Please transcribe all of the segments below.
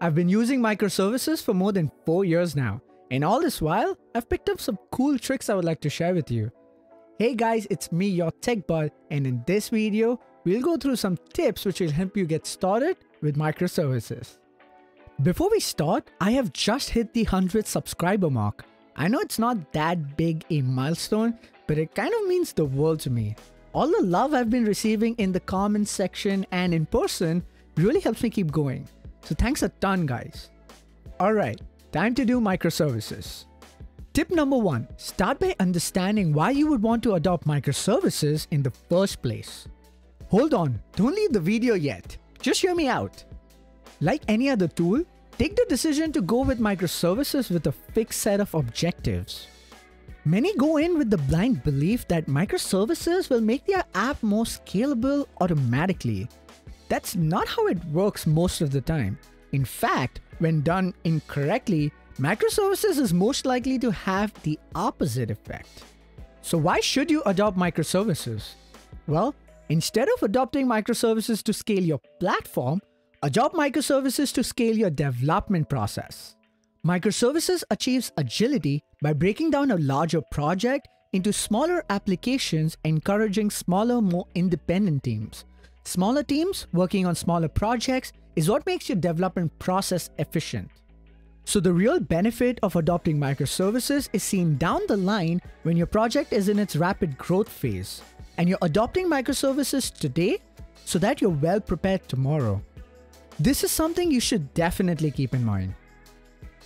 I've been using microservices for more than 4 years now, and all this while, I've picked up some cool tricks I would like to share with you. Hey guys, it's me, your tech bud, and in this video, we'll go through some tips which will help you get started with microservices. Before we start, I have just hit the 100th subscriber mark. I know it's not that big a milestone, but it kind of means the world to me. All the love I've been receiving in the comments section and in person really helps me keep going. So thanks a ton, guys. Alright, time to do microservices. Tip number one, start by understanding why you would want to adopt microservices in the first place. Hold on, don't leave the video yet. Just hear me out. Like any other tool, take the decision to go with microservices with a fixed set of objectives. Many go in with the blind belief that microservices will make their app more scalable automatically. That's not how it works most of the time. In fact, when done incorrectly, microservices is most likely to have the opposite effect. So why should you adopt microservices? Well, instead of adopting microservices to scale your platform, adopt microservices to scale your development process. Microservices achieves agility by breaking down a larger project into smaller applications, encouraging smaller, more independent teams. Smaller teams working on smaller projects is what makes your development process efficient. So the real benefit of adopting microservices is seen down the line when your project is in its rapid growth phase, and you're adopting microservices today so that you're well prepared tomorrow. This is something you should definitely keep in mind.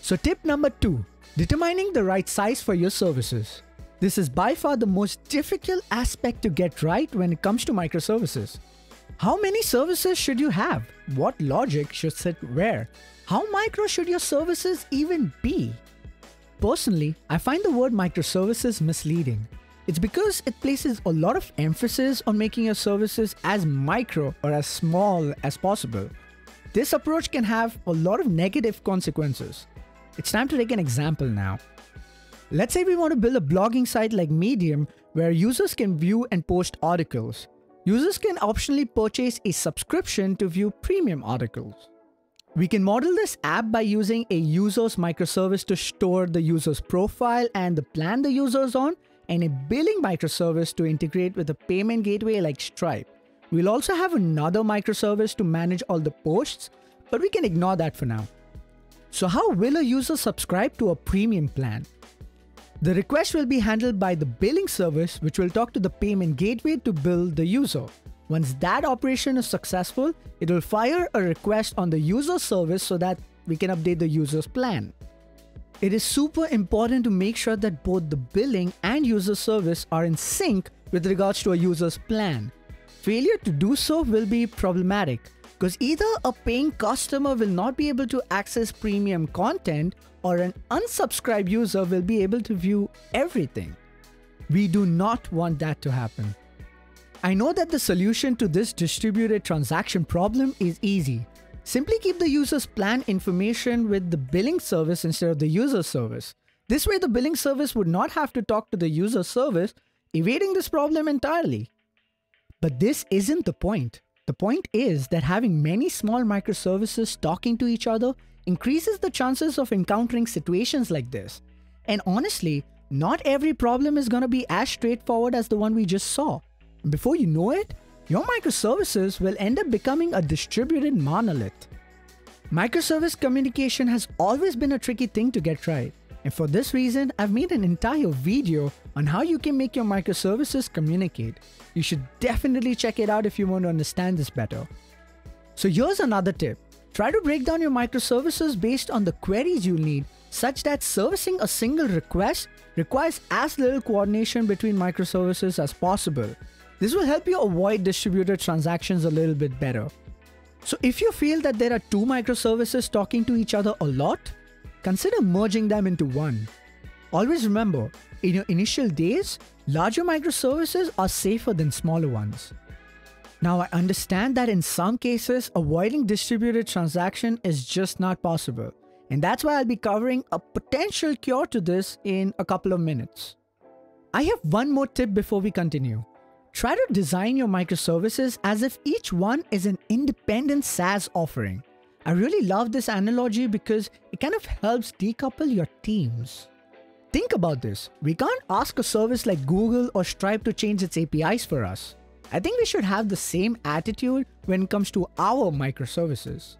So tip number two, determining the right size for your services. This is by far the most difficult aspect to get right when it comes to microservices. How many services should you have? What logic should sit where? How micro should your services even be? Personally, I find the word microservices misleading. It's because it places a lot of emphasis on making your services as micro or as small as possible. This approach can have a lot of negative consequences. It's time to take an example now. Let's say we want to build a blogging site like Medium where users can view and post articles. Users can optionally purchase a subscription to view premium articles. We can model this app by using a user's microservice to store the user's profile and the plan the user's on, and a billing microservice to integrate with a payment gateway like Stripe. We'll also have another microservice to manage all the posts, but we can ignore that for now. So how will a user subscribe to a premium plan? The request will be handled by the billing service, which will talk to the payment gateway to bill the user. Once that operation is successful, it will fire a request on the user service so that we can update the user's plan. It is super important to make sure that both the billing and user service are in sync with regards to a user's plan. Failure to do so will be problematic, because either a paying customer will not be able to access premium content, or an unsubscribed user will be able to view everything. We do not want that to happen. I know that the solution to this distributed transaction problem is easy. Simply keep the user's plan information with the billing service instead of the user service. This way the billing service would not have to talk to the user service, evading this problem entirely. But this isn't the point. The point is that having many small microservices talking to each other increases the chances of encountering situations like this. And honestly, not every problem is going to be as straightforward as the one we just saw. Before you know it, your microservices will end up becoming a distributed monolith. Microservice communication has always been a tricky thing to get right. And for this reason, I've made an entire video on how you can make your microservices communicate. You should definitely check it out if you want to understand this better. So here's another tip. Try to break down your microservices based on the queries you need, such that servicing a single request requires as little coordination between microservices as possible. This will help you avoid distributed transactions a little bit better. So if you feel that there are two microservices talking to each other a lot, consider merging them into one. Always remember, in your initial days, larger microservices are safer than smaller ones. Now I understand that in some cases, avoiding distributed transaction is just not possible. And that's why I'll be covering a potential cure to this in a couple of minutes. I have one more tip before we continue. Try to design your microservices as if each one is an independent SaaS offering. I really love this analogy because it kind of helps decouple your teams. Think about this. We can't ask a service like Google or Stripe to change its APIs for us. I think we should have the same attitude when it comes to our microservices.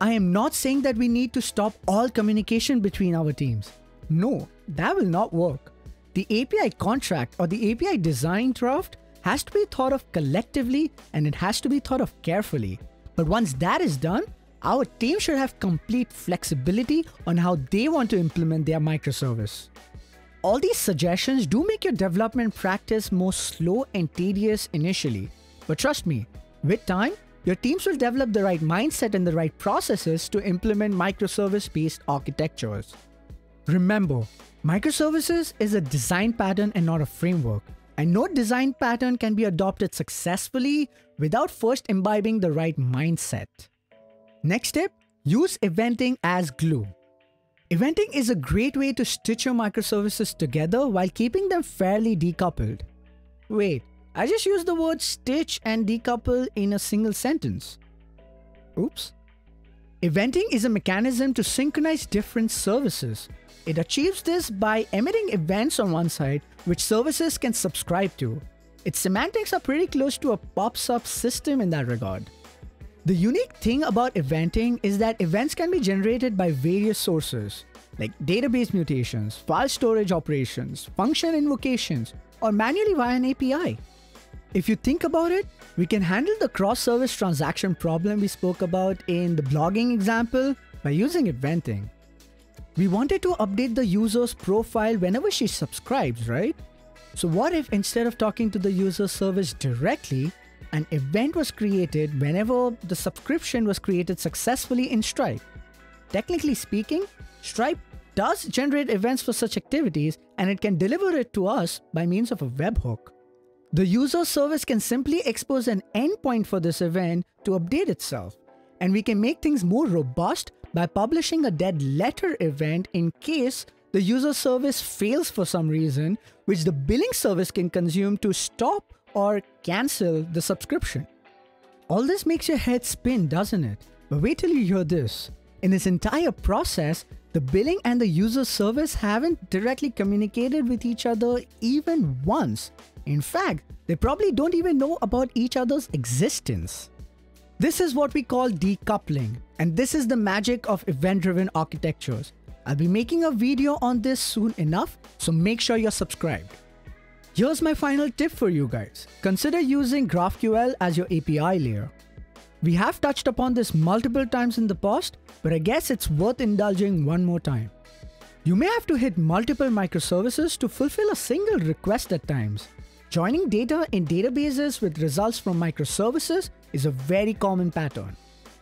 I am not saying that we need to stop all communication between our teams. No, that will not work. The API contract or the API design draft has to be thought of collectively and it has to be thought of carefully. But once that is done, our team should have complete flexibility on how they want to implement their microservice. All these suggestions do make your development practice more slow and tedious initially. But trust me, with time, your teams will develop the right mindset and the right processes to implement microservice-based architectures. Remember, microservices is a design pattern and not a framework. And no design pattern can be adopted successfully without first imbibing the right mindset. Next tip, use eventing as glue. Eventing is a great way to stitch your microservices together while keeping them fairly decoupled. Wait, I just used the word stitch and decouple in a single sentence. Oops. Eventing is a mechanism to synchronize different services. It achieves this by emitting events on one side, which services can subscribe to. Its semantics are pretty close to a pop-sub system in that regard. The unique thing about eventing is that events can be generated by various sources, like database mutations, file storage operations, function invocations, or manually via an API. If you think about it, we can handle the cross-service transaction problem we spoke about in the blogging example by using eventing. We wanted to update the user's profile whenever she subscribes, right? So what if instead of talking to the user service directly, an event was created whenever the subscription was created successfully in Stripe. Technically speaking, Stripe does generate events for such activities and it can deliver it to us by means of a webhook. The user service can simply expose an endpoint for this event to update itself, and we can make things more robust by publishing a dead letter event in case the user service fails for some reason, which the billing service can consume to stop or cancel the subscription. All this makes your head spin, doesn't it? But wait till you hear this. In this entire process, the billing and the user service haven't directly communicated with each other even once. In fact, they probably don't even know about each other's existence. This is what we call decoupling, and this is the magic of event-driven architectures. I'll be making a video on this soon enough, so make sure you're subscribed. Here's my final tip for you guys. Consider using GraphQL as your API layer. We have touched upon this multiple times in the past, but I guess it's worth indulging one more time. You may have to hit multiple microservices to fulfill a single request at times. Joining data in databases with results from microservices is a very common pattern.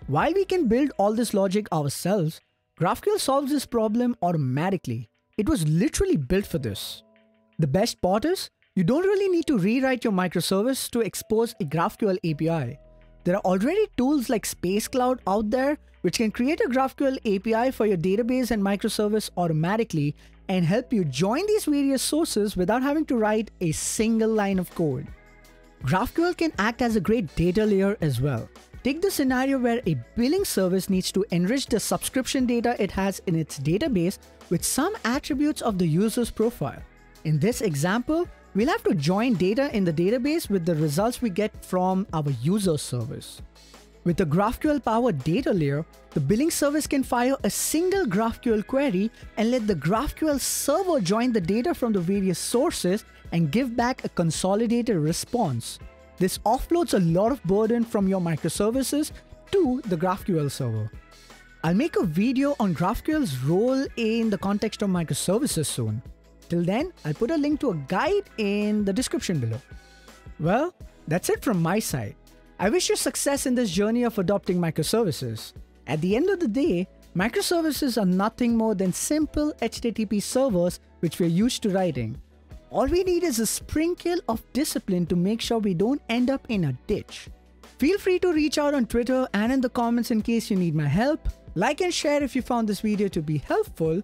While we can build all this logic ourselves, GraphQL solves this problem automatically. It was literally built for this. The best part is, you don't really need to rewrite your microservice to expose a GraphQL API. There are already tools like Space Cloud out there which can create a GraphQL API for your database and microservice automatically and help you join these various sources without having to write a single line of code. GraphQL can act as a great data layer as well. Take the scenario where a billing service needs to enrich the subscription data it has in its database with some attributes of the user's profile. In this example, we'll have to join data in the database with the results we get from our user service. With the GraphQL-powered data layer, the billing service can fire a single GraphQL query and let the GraphQL server join the data from the various sources and give back a consolidated response. This offloads a lot of burden from your microservices to the GraphQL server. I'll make a video on GraphQL's role in the context of microservices soon. Till then, I'll put a link to a guide in the description below. Well, that's it from my side. I wish you success in this journey of adopting microservices. At the end of the day, microservices are nothing more than simple HTTP servers which we're used to writing. All we need is a sprinkle of discipline to make sure we don't end up in a ditch. Feel free to reach out on Twitter and in the comments in case you need my help. Like and share if you found this video to be helpful.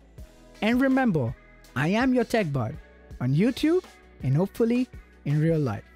And remember, I am your tech bud on YouTube and hopefully in real life.